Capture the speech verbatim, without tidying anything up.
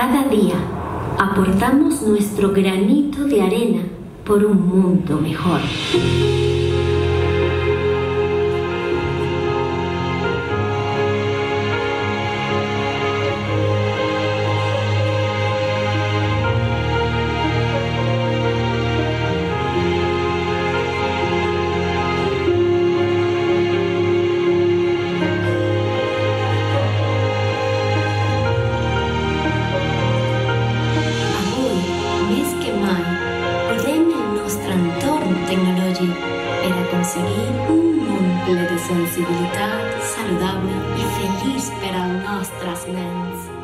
Cada día aportamos nuestro granito de arena por un mundo mejor. Sensibilitat saludable i feliç per al nostre nens.